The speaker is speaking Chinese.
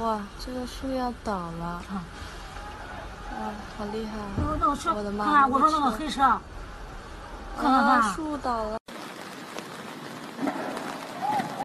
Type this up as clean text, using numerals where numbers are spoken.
哇，这个树要倒了！哇，好厉害！我的妈！我说那个黑车，可怕！树倒了。